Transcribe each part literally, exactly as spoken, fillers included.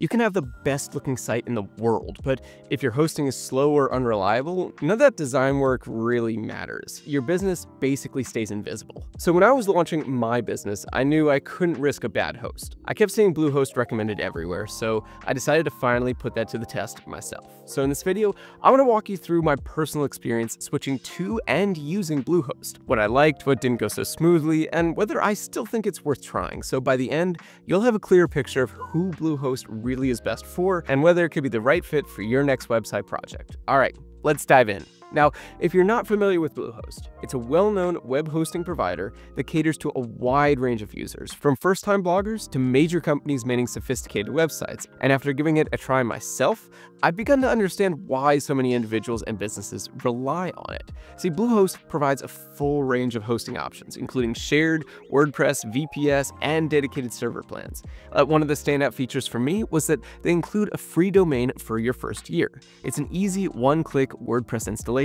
You can have the best looking site in the world, but if your hosting is slow or unreliable, none of that design work really matters. Your business basically stays invisible. So when I was launching my business, I knew I couldn't risk a bad host. I kept seeing Bluehost recommended everywhere, so I decided to finally put that to the test myself. So in this video, I want to walk you through my personal experience switching to and using Bluehost, what I liked, what didn't go so smoothly, and whether I still think it's worth trying. So by the end, you'll have a clear picture of who Bluehost really really is best for, and whether it could be the right fit for your next website project. All right, let's dive in. Now, if you're not familiar with Bluehost, it's a well-known web hosting provider that caters to a wide range of users, from first-time bloggers to major companies managing sophisticated websites. And after giving it a try myself, I've begun to understand why so many individuals and businesses rely on it. See, Bluehost provides a full range of hosting options, including shared, WordPress, V P S, and dedicated server plans. Uh, one of the standout features for me was that they include a free domain for your first year. It's an easy one-click WordPress installation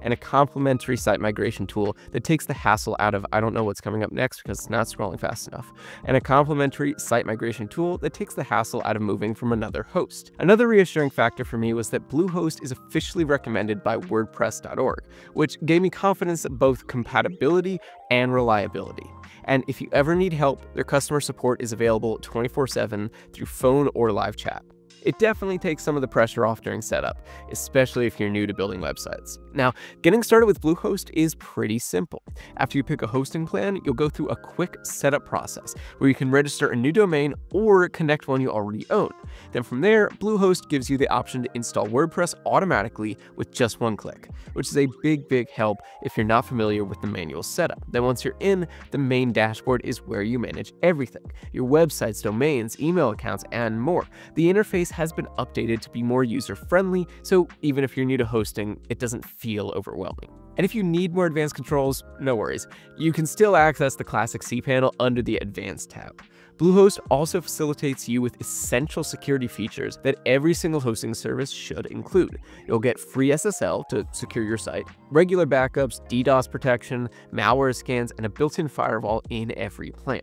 and a complimentary site migration tool that takes the hassle out of, I don't know what's coming up next because it's not scrolling fast enough, and a complimentary site migration tool that takes the hassle out of moving from another host. Another reassuring factor for me was that Bluehost is officially recommended by WordPress dot org, which gave me confidence in both compatibility and reliability. And if you ever need help, their customer support is available twenty-four seven through phone or live chat. It definitely takes some of the pressure off during setup, especially if you're new to building websites. Now, getting started with Bluehost is pretty simple. After you pick a hosting plan, you'll go through a quick setup process where you can register a new domain or connect one you already own. Then from there, Bluehost gives you the option to install WordPress automatically with just one click, which is a big, big help if you're not familiar with the manual setup. Then once you're in, the main dashboard is where you manage everything, your websites, domains, email accounts, and more. The interface has been updated to be more user-friendly, so even if you're new to hosting, it doesn't feel overwhelming. And if you need more advanced controls, no worries. You can still access the classic cPanel under the Advanced tab. Bluehost also facilitates you with essential security features that every single hosting service should include. You'll get free S S L to secure your site, regular backups, DDoS protection, malware scans, and a built-in firewall in every plan.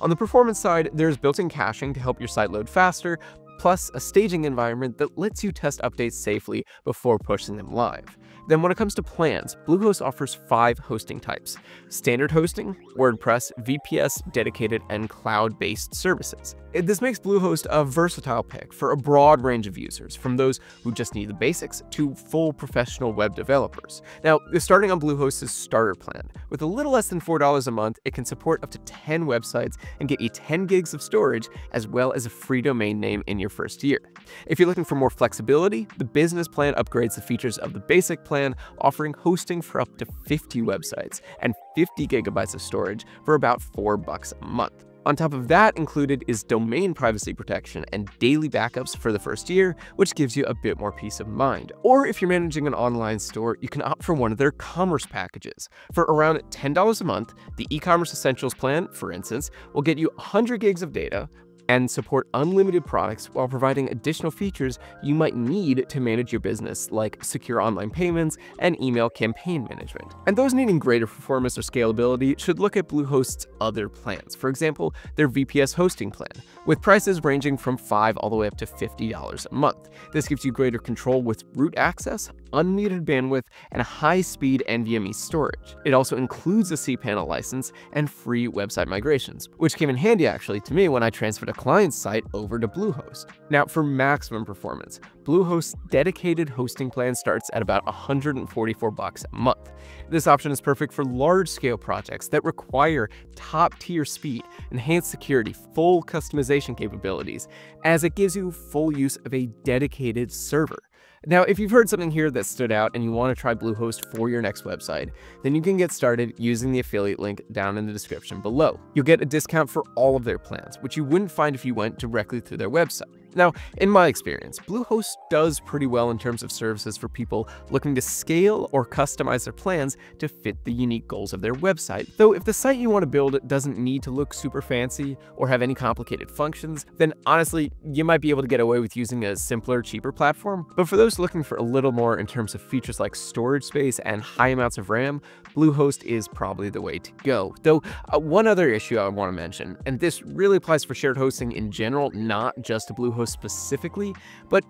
On the performance side, there's built-in caching to help your site load faster, plus a staging environment that lets you test updates safely before pushing them live. Then when it comes to plans, Bluehost offers five hosting types: standard hosting, WordPress, V P S, dedicated, and cloud-based services. This makes Bluehost a versatile pick for a broad range of users, from those who just need the basics to full professional web developers. Now, starting on Bluehost's starter plan, with a little less than four dollars a month, it can support up to ten websites and get you ten gigs of storage, as well as a free domain name in your first year. If you're looking for more flexibility, the business plan upgrades the features of the basic plan, offering hosting for up to fifty websites and fifty gigabytes of storage for about four bucks a month. On top of that included is domain privacy protection and daily backups for the first year, which gives you a bit more peace of mind. Or if you're managing an online store, you can opt for one of their commerce packages. For around ten dollars a month, the e-commerce essentials plan, for instance, will get you one hundred gigs of data, and support unlimited products while providing additional features you might need to manage your business, like secure online payments and email campaign management. And those needing greater performance or scalability should look at Bluehost's other plans, for example, their V P S hosting plan, with prices ranging from five dollars all the way up to fifty dollars a month. This gives you greater control with root access, unlimited bandwidth, and high-speed N V M E storage. It also includes a cPanel license and free website migrations, which came in handy actually to me when I transferred a client site over to Bluehost. Now, for maximum performance, Bluehost's dedicated hosting plan starts at about one hundred forty-four bucks a month. This option is perfect for large-scale projects that require top-tier speed, enhanced security, full customization capabilities, as it gives you full use of a dedicated server. Now, if you've heard something here that stood out and you want to try Bluehost for your next website, then you can get started using the affiliate link down in the description below. You'll get a discount for all of their plans, which you wouldn't find if you went directly through their website. Now, in my experience, Bluehost does pretty well in terms of services for people looking to scale or customize their plans to fit the unique goals of their website. Though if the site you want to build doesn't need to look super fancy or have any complicated functions, then honestly, you might be able to get away with using a simpler, cheaper platform. But for those looking for a little more in terms of features like storage space and high amounts of RAM, Bluehost is probably the way to go. Though uh, one other issue I want to mention, and this really applies for shared hosting in general, not just to Bluehost Bluehost specifically, but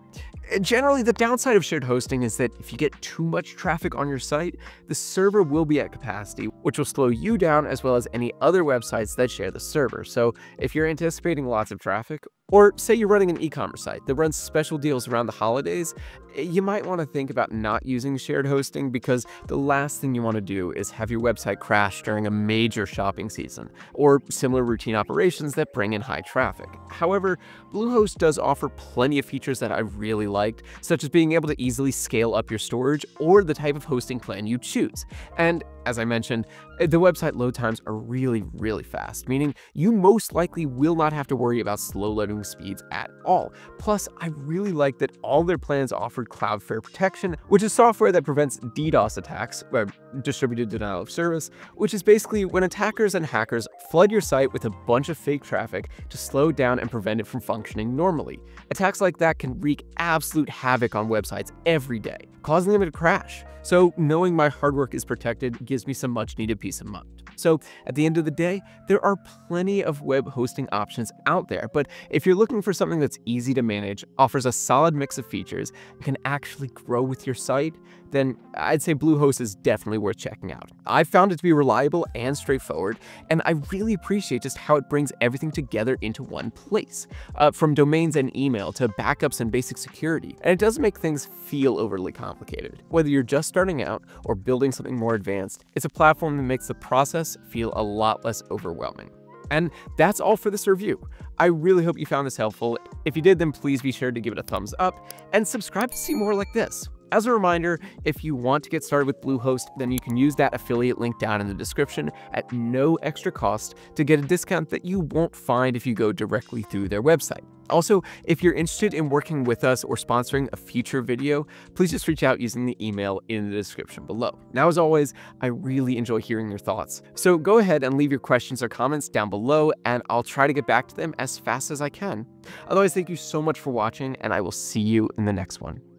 generally the downside of shared hosting is that if you get too much traffic on your site, the server will be at capacity, which will slow you down as well as any other websites that share the server. So if you're anticipating lots of traffic, or say you're running an e-commerce site that runs special deals around the holidays, you might want to think about not using shared hosting, because the last thing you want to do is have your website crash during a major shopping season or similar routine operations that bring in high traffic. However, Bluehost does offer plenty of features that I really liked, such as being able to easily scale up your storage or the type of hosting plan you choose. And as I mentioned, the website load times are really, really fast, meaning you most likely will not have to worry about slow loading speeds at all. Plus, I really like that all their plans offered Cloudflare protection, which is software that prevents DDoS attacks, or distributed denial of service, which is basically when attackers and hackers flood your site with a bunch of fake traffic to slow down and prevent it from functioning normally. Attacks like that can wreak absolute havoc on websites every day, causing them to crash. So knowing my hard work is protected gives me some much needed peace of mind. So at the end of the day, there are plenty of web hosting options out there, but if you're If you're looking for something that's easy to manage, offers a solid mix of features, and can actually grow with your site, then I'd say Bluehost is definitely worth checking out. I've found it to be reliable and straightforward, and I really appreciate just how it brings everything together into one place, uh, from domains and email to backups and basic security, and it doesn't make things feel overly complicated. Whether you're just starting out or building something more advanced, it's a platform that makes the process feel a lot less overwhelming. And that's all for this review. I really hope you found this helpful. If you did, then please be sure to give it a thumbs up and subscribe to see more like this. As a reminder, if you want to get started with Bluehost, then you can use that affiliate link down in the description at no extra cost to get a discount that you won't find if you go directly through their website. Also, if you're interested in working with us or sponsoring a future video, please just reach out using the email in the description below. Now, as always, I really enjoy hearing your thoughts, so go ahead and leave your questions or comments down below, and I'll try to get back to them as fast as I can. Otherwise, thank you so much for watching, and I will see you in the next one.